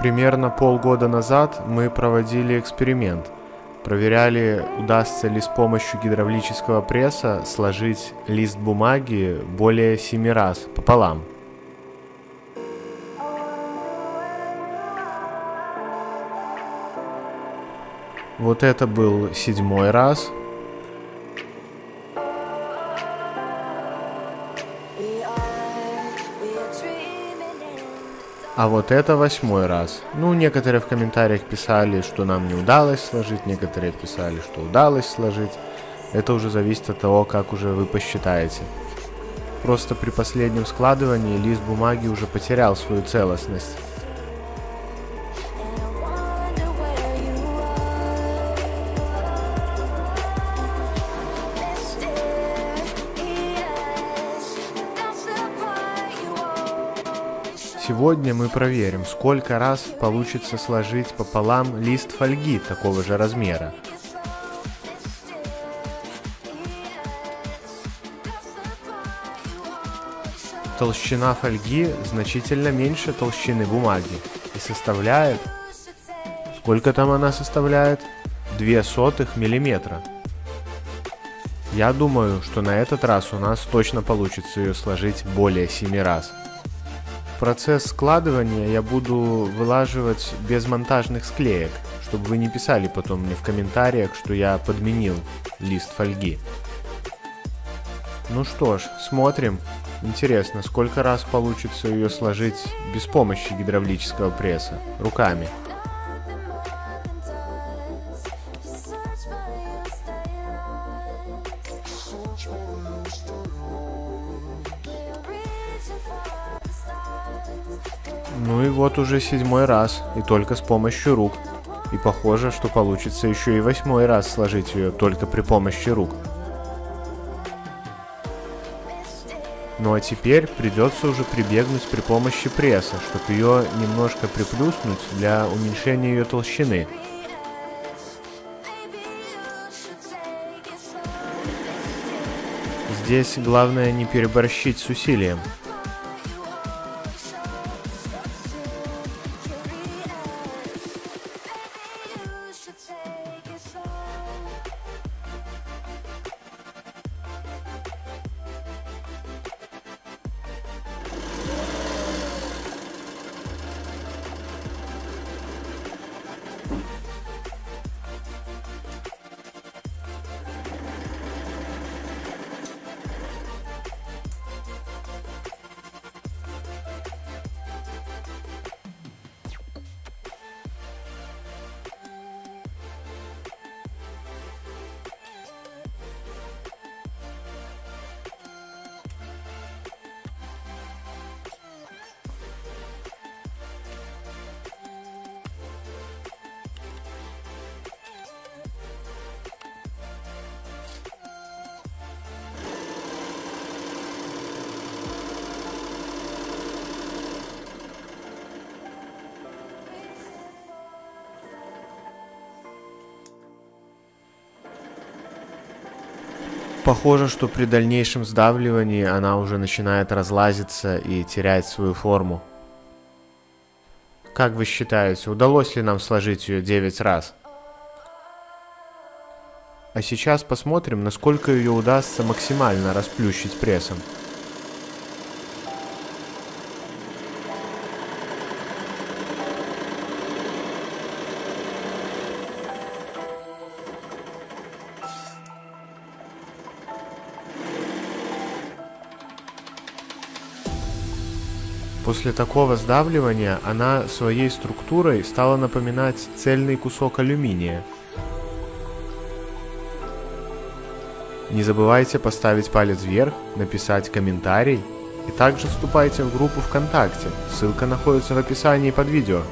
Примерно полгода назад мы проводили эксперимент. Проверяли, удастся ли с помощью гидравлического пресса сложить лист бумаги более 7 раз пополам. Вот это был 7-й раз. А вот это 8-й раз. Ну, некоторые в комментариях писали, что нам не удалось сложить, некоторые писали, что удалось сложить. Это уже зависит от того, как уже вы посчитаете. Просто при последнем складывании лист бумаги уже потерял свою целостность. Сегодня мы проверим, сколько раз получится сложить пополам лист фольги такого же размера. Толщина фольги значительно меньше толщины бумаги и составляет, сколько там она составляет, 0,02 мм. Я думаю, что на этот раз у нас точно получится ее сложить более 7 раз. Процесс складывания я буду вылаживать без монтажных склеек, чтобы вы не писали потом мне в комментариях, что я подменил лист фольги. Ну что ж, смотрим. Интересно, сколько раз получится ее сложить без помощи гидравлического пресса, руками. Ну и вот уже 7-й раз, и только с помощью рук. И похоже, что получится еще и 8-й раз сложить ее только при помощи рук. Ну а теперь придется уже прибегнуть при помощи пресса, чтобы ее немножко приплюснуть для уменьшения ее толщины. Здесь главное не переборщить с усилием. Похоже, что при дальнейшем сдавливании она уже начинает разлазиться и терять свою форму. Как вы считаете, удалось ли нам сложить ее 9 раз? А сейчас посмотрим, насколько ее удастся максимально расплющить прессом. После такого сдавливания она своей структурой стала напоминать цельный кусок алюминия. Не забывайте поставить палец вверх, написать комментарий и также вступайте в группу ВКонтакте, ссылка находится в описании под видео.